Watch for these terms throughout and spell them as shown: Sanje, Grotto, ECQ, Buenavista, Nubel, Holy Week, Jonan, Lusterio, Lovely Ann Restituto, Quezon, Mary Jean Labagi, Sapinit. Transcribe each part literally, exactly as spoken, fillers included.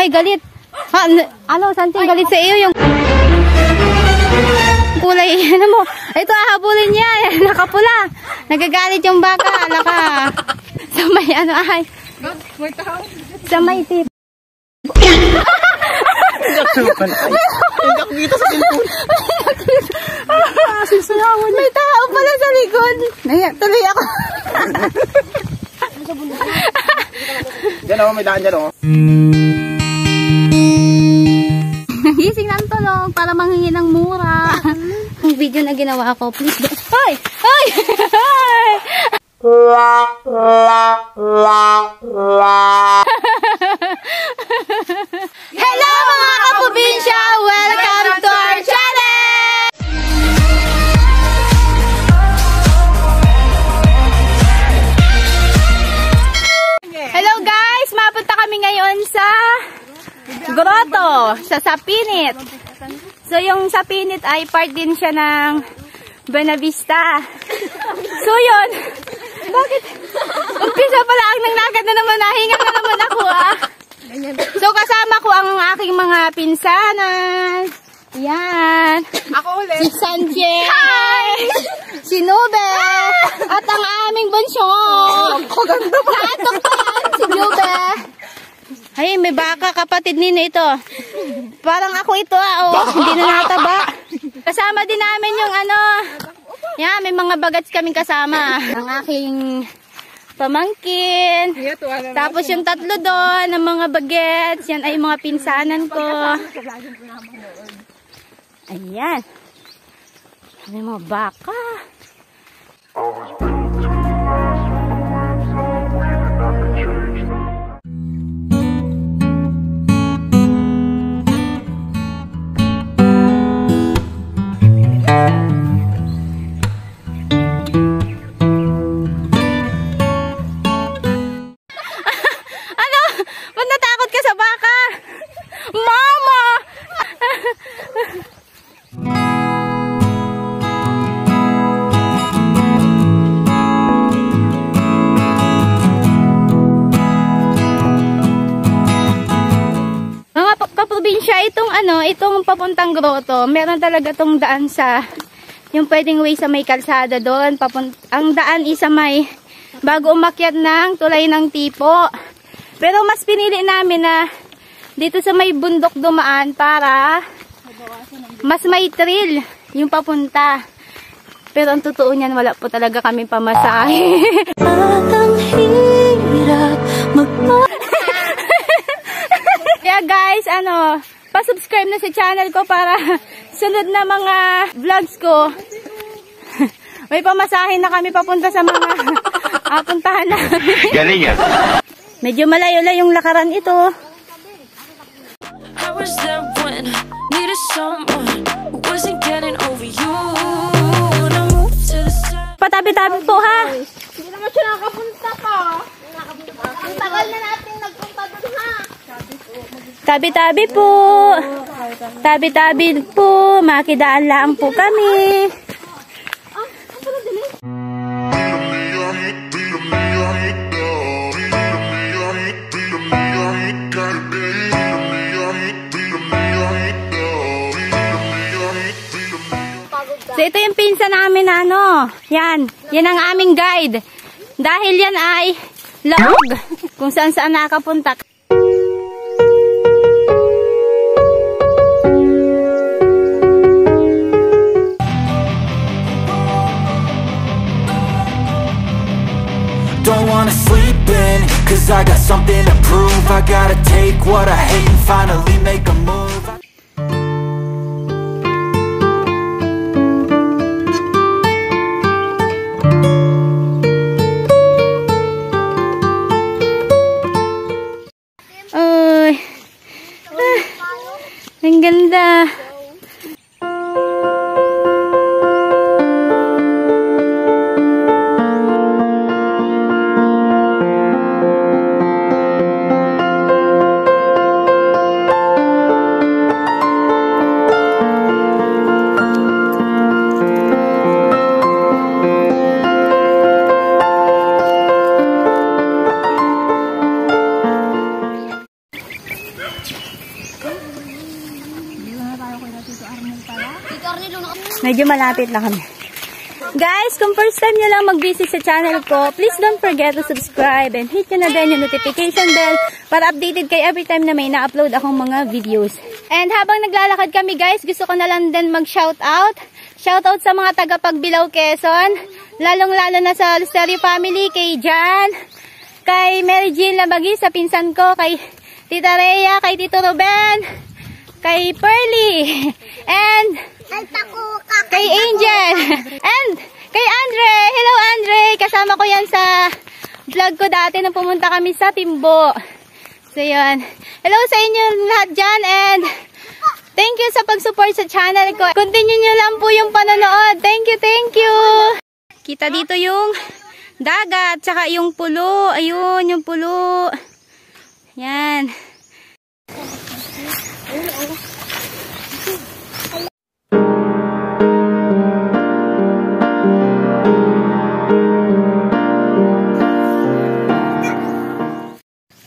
Hay, galit. Ha, alo, Santing, galit sa iyo yung kulay. Ano mo? Ito, ahabulin niya. Nakapula. Nagagalit yung baka. Alaka. Sa may ano, ay. Sa may tip. Nakakita sa simpon. May tao pala sa likod. Ayan, tuloy ako. Diyan ako, may daan dyan ako. Gising lang tulog para manghingi ng mura. Ang video na ginawa ako, please. Hoy! Hoy! Hoy! Hello mga kaprobinsya! Welcome to our channel! Hello guys! Mapunta kami ngayon sa Grotto, sa Sapinit. So yung Sapinit ay part din siya ng Buenavista. So yun. Bakit? Umpisa pala ang nangnakad na naman, nahinga na naman ako ah. So kasama ko ang aking mga pinsanan. Yan. Ako ulit. Si Sanje. Hi! Si Nubel. At ang aming bunso. Ako ganda pa. Natukpan si Nubel. Ay, may baka kapatid nino ito. Parang ako ito ah, oh. Hindi na nataba. Kasama din namin yung ano. Yan, may mga bagats kaming kasama. Ang aking pamangkin. Tapos yung tatlo doon, ng mga bagets. Yan ay mga pinsanan ko. Ayan. May mga baka. Itong ano, itong papuntang Grotto, meron talaga tong daan sa yung pwedeng way sa may kalsada doon. Papunt ang daan isa may bago umakyat ng tulay ng tipo. Pero mas pinili namin na dito sa may bundok dumaan para mas may trail yung papunta. Pero ang totoo niyan, wala po talaga kami pamasahe. At ang hirap yeah guys, ano, pa-subscribe na sa channel ko para sunod na mga vlogs ko. May pamasahin na kami papunta sa mga uh, puntahan namin. Galing yan. Medyo malayo-layo yung lakaran ito. Patabi-tabi po ha. Hindi naman siya nakapunta pa. Ang tagal na natin nagpunta doon ha. Tabi-tabi po. Tabi-tabi po. Makidaan lang po kami. So ito yung pinsa namin ano. Yan. Yan ang aming guide. Dahil yan ay log. Kung saan saan nakapunta. Cause I got something to prove. I gotta take what I hate and finally make a move. Uy, ah, ang ganda. Medyo malapit na kami. Guys, kung first time nyo lang mag-visit sa channel ko, please don't forget to subscribe and hit nyo na din yung notification bell para updated kayo every time na may na-upload akong mga videos. And habang naglalakad kami guys, gusto ko na lang din mag-shoutout. Shoutout sa mga tagapagbilaw Quezon, lalong-lalo na sa Lusterio family, kay Jan, kay Mary Jean Labagi, sa pinsan ko, kay Tita Rhea, kay Tito Ruben, kay Pearly, and kay Angel, and kay Andre. Hello Andre, kasama ko yan sa vlog ko dati nung pumunta kami sa Timbo. So yun, hello sa inyo lahat dyan, and thank you sa pag-support sa channel ko. Continue nyo lang po yung panonood. Thank you, thank you. Kita dito yung dagat, tsaka yung pulo. Ayun, yung pulo. Yan.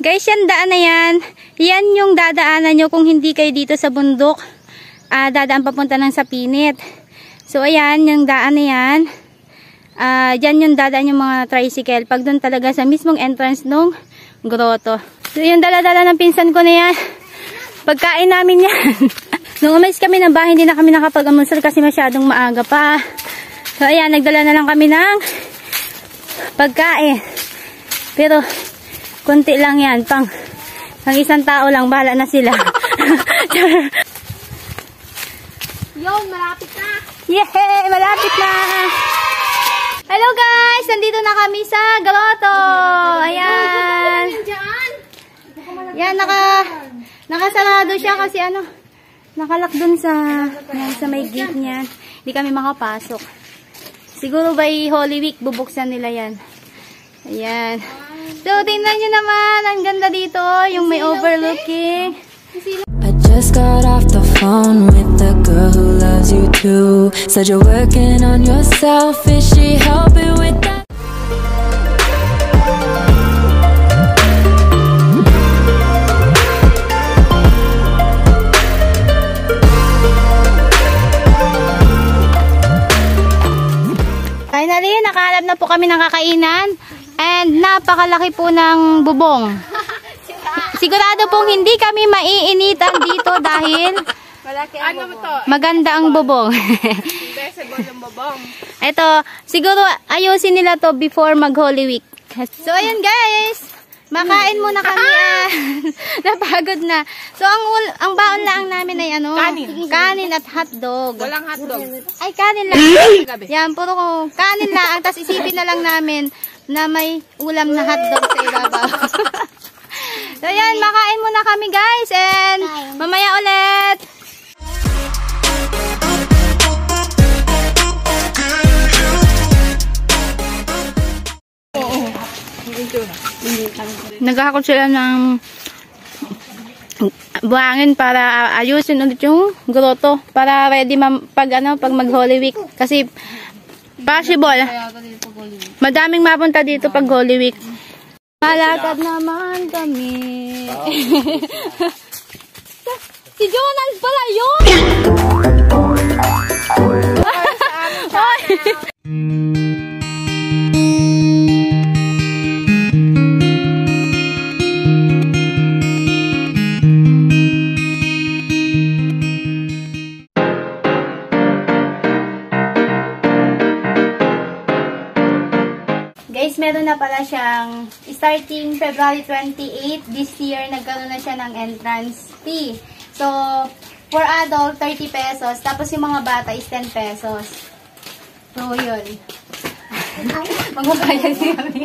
Guys, yan daan na yan. Yan yung dadaanan nyo kung hindi kayo dito sa bundok. Uh, dadaan papunta ng Sapinit. So, ayan, yung daan na yan. Uh, yan yung dadaan yung mga tricycle. Pag doon talaga sa mismong entrance ng grotto. So, yung dala-dala ng pinsan ko na yan. Pagkain namin yan. Nung umalis kami ng bahay, hindi na kami nakapag-almusal kasi masyadong maaga pa. So, ayan, nagdala na lang kami ng pagkain. Pero, konti lang yan, pang, pang isang tao lang, bahala na sila. Yon, malapit na! Yehey, malapit na! Hello guys! Nandito na kami sa Grotto! Ayan! Ayan, naka, nakasarado siya kasi ano, nakalak dun sa, yan, sa may gate niyan. Hindi kami makapasok. Siguro by Holy Week, bubuksan nila yan. Ayan. So, tingnan nyo naman. Ang ganda dito. Yung may overlooking. I just got off the phone with the girl who loves you too. Said you're working on yourself. Is she helping with that? Finally, nakahanap na po kami ng kakainan. And napakalaki po ng bubong. Sigurado pong hindi kami maiinitan dito dahil maganda ang bubong. Ito, siguro ayusin nila to before mag Holy Week. So ayun guys, makain muna kami. Ah, napagod na. So ang ang baon lang namin ay ano, kanin, kanin at hotdog. Walang hotdog. Ay kanin lang. Yan, puro kanin lang. Tapos isipin na lang namin na may ulam na hotdog sa ibabaw. So yan, makain muna kami guys, and mamaya ulit. Naghahakot sila ng buhangin para ayusin ulit yung grotto para ready pag ano, pag mag Holy Week kasi possible. Madaming mapunta dito pag Holy Week. Malakad naman kami. Si Jonan pala yun! Guys, meron na pala siyang starting February twenty-eighth this year, nagkaroon na siya ng entrance fee. So, for adult, thirty pesos. Tapos yung mga bata is ten pesos. So, yun. Magbabayad siya kami.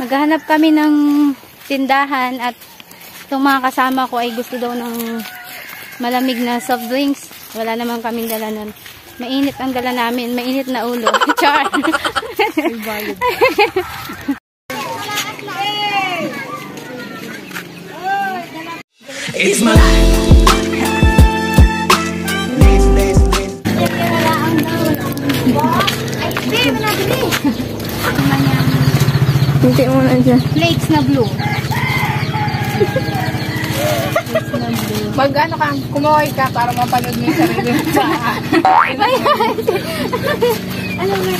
Maghanap kami ng tindahan at itong mga kasama ko ay gusto daw ng malamig na soft drinks. Wala naman kaming dala nun. Mainit ang dala namin. Mainit na ulo. Char! It's my life. Flakes na blue. Mag ano ka, kumuhay ka para mapanood mo yung sarili mo. Ano na?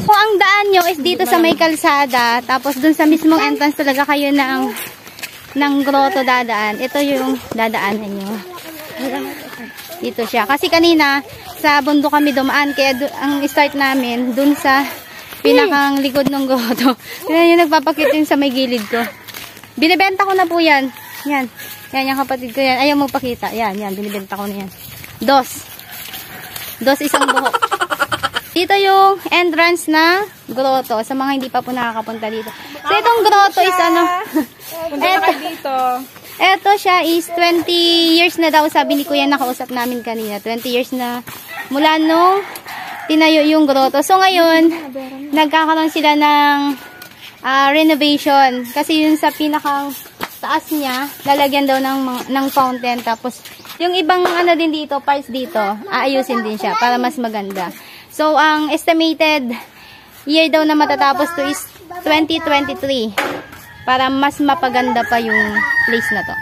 So, ang daan nyo is dito sa may kalsada. Tapos dun sa mismong entrance talaga kayo ng, ng grotto dadaan. Ito yung dadaanan nyo. Dito siya. Kasi kanina, sa bundok kami dumaan. Kaya ang start namin dun sa pinakang likod ng grotto. Yan yung nagpapakita yun sa may gilid ko. Binibenta ko na po yan. Yan. Yan yung kapatid ko yan. Ayaw mo pakita. Yan, yan. Binibenta ko na yan. Dos. Dos isang buhok. Dito yung entrance na grotto sa mga hindi pa po nakakapunta dito. So itong grotto is ano? Eto dito. Eto siya is twenty years na daw sabi ni Kuya, nakausap namin kanina. twenty years na mula nung tinayo yung grotto. So ngayon nagkakaroon sila ng uh, renovation kasi yun sa pinakang taas niya lalagyan daw ng ng fountain, tapos yung ibang ano din dito, parts dito, aayusin din siya para mas maganda. So, ang estimated year daw na matatapos to is twenty twenty-three para mas mapaganda pa yung place na to.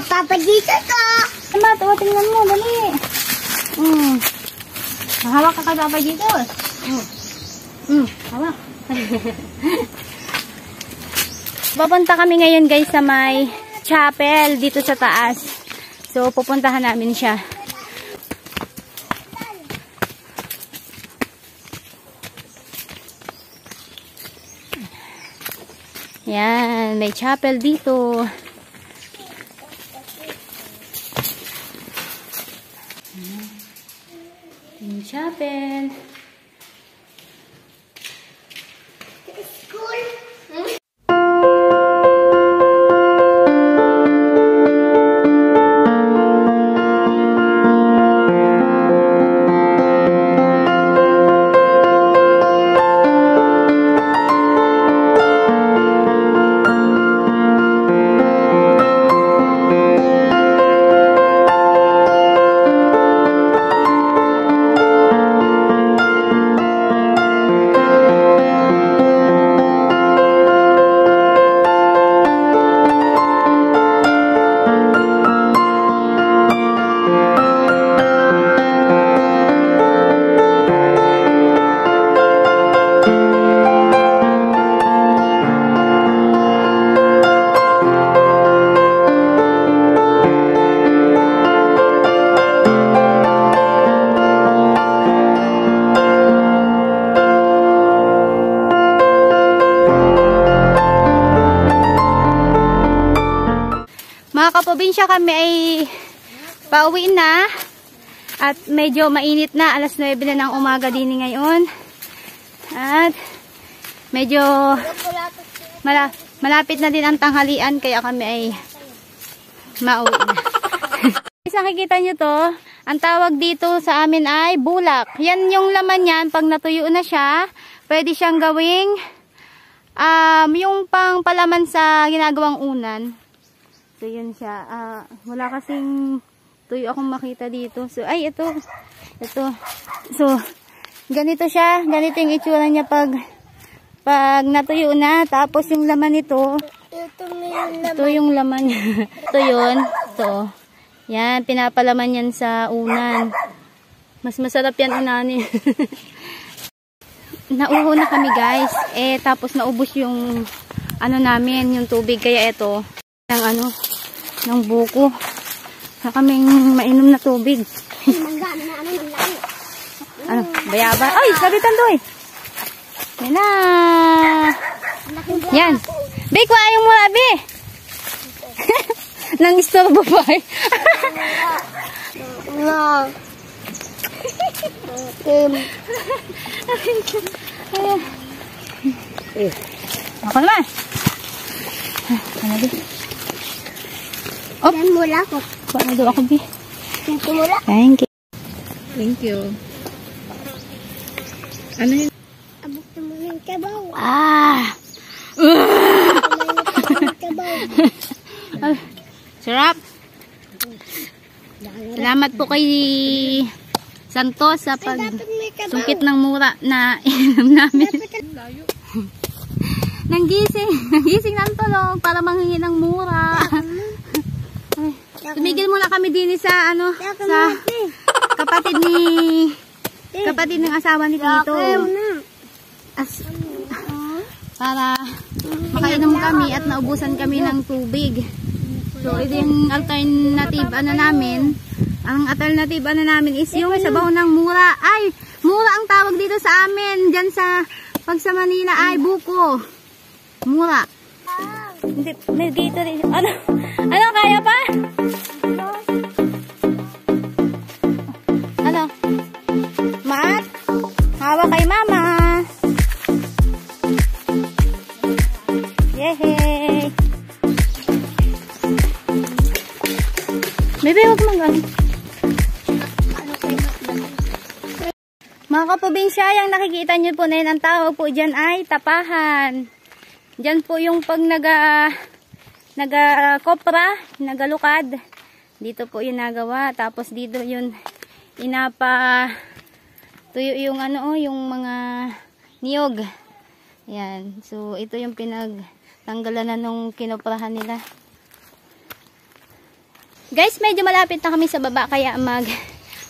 Nagpapadito to. Sama, tuwa, tingnan mo. Dali. Mm. Hawak ka ka, papadito. Mm. Mm. Hawak. Papunta kami ngayon guys sa may chapel dito sa taas. So, pupuntahan namin siya. Yan, may chapel dito. Chapel. School. Hmm? Probinsya kami ay pauwi na at medyo mainit na, alas nuwebe na ng umaga din ngayon at medyo mala malapit na din ang tanghalian kaya kami ay mauwi na. Isa nakikita nyo to, ang tawag dito sa amin ay bulak. Yan yung laman yan, pag natuyo na siya pwede siyang gawing um, yung pang palaman sa ginagawang unan. So, yun siya. Uh, wala kasing tuyo akong makita dito. So, ay, ito. Ito. So, ganito siya. Ganito yung itsura niya pag pag natuyo na. Tapos, yung laman nito. Ito, ito yung laman. Ito yun. Ito. Yan. Pinapalaman yan sa unan. Mas masarap yan unanin. Nauho na kami, guys. Eh, tapos naubos yung ano namin, yung tubig. Kaya, ito. Ng ano, ng buko. Saka kaming mainom na tubig. Ano, bayaba. Ay, sabitan doy. Yan na. Yan. Be, kuhain mo na, be. Nang istorbo pa eh. na. Atin. Ayan. Eh. Ako naman. Ano din? Oh. Yan mula ko. Paano doon ako, Bi? Thank you mula. Thank you. Thank you. Ano yun? Abok na mo yung kabaw. Ah. Ah. Sarap. Salamat po kay Santos sa pagsungkit ng mura na inom namin. Nanggising. Nanggising ng tulog para manghingi ng mura. Tumigil muna kami din sa ano sa kapatid ni kapatid ng asawa ni Tito. As, para makainom kami at naubusan kami ng tubig. So, yung alternative ano namin, ang alternative ano namin is yung sabaw ng mura. Ay, mura ang tawag dito sa amin. Diyan sa, pag sa Manila ay buko. Mura. Hindi, dito rin. Ano? Ano, kaya pa? Ano? Maat? Hawa kay mama. Yehey! Baby, huwag mag-ano. Mga kaprobinsya, yung nakikita nyo po na yun, ang tawag po dyan ay tapahan. Dyan po yung pag naga, naga kopra, nagalukad. Dito po yung nagawa. Tapos dito yun inapa tuyo yung ano, yung mga niyog. Yan. So, ito yung pinagtanggalan na nung kinoprahan nila. Guys, medyo malapit na kami sa baba kaya mag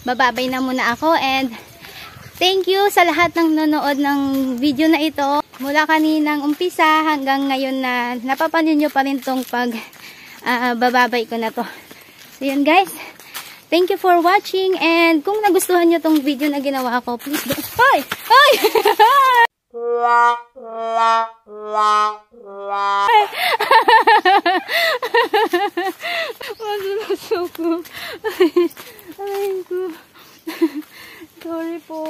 bababay na muna ako, and thank you sa lahat ng nanonood ng video na ito mula kaninang umpisa hanggang ngayon na napapanin nyo pa rin tong pag uh, bababay ko na to. So yun guys, thank you for watching, and kung nagustuhan nyo tong video na ginawa ko, please do Hoy! Hoy! Magulo ko. Aray ko. Sorry po.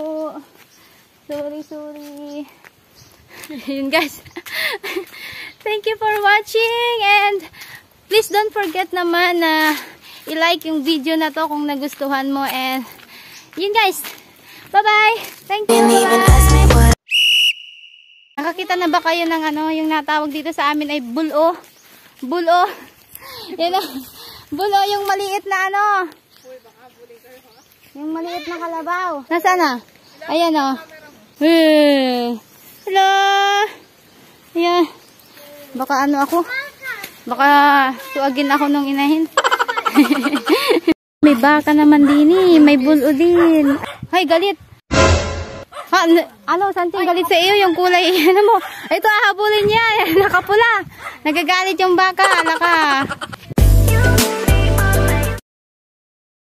Sorry, sorry. Yun guys. Thank you for watching, and please don't forget naman na i-like yung video na to kung nagustuhan mo, and yun guys. Bye-bye. Thank you. Bye-bye. Nakakita na ba kayo ng ano, yung natawag dito sa amin ay bulo? Bulo. Yan na. Bulo, yung maliit na ano. Uy, baka buli kayo, ha? Yung maliit na kalabaw. Nasaan na? Ayan o. Hey. Hello. Ayan. Baka ano ako? Baka tuagin ako nung inahin. May baka naman din eh. May bulo din. Ay, galit. Ha, ano, Santing, galit sa iyo yung kulay. Ano mo? Ito, ahabulin niya. Nakapula. Nagagalit yung baka. Naka...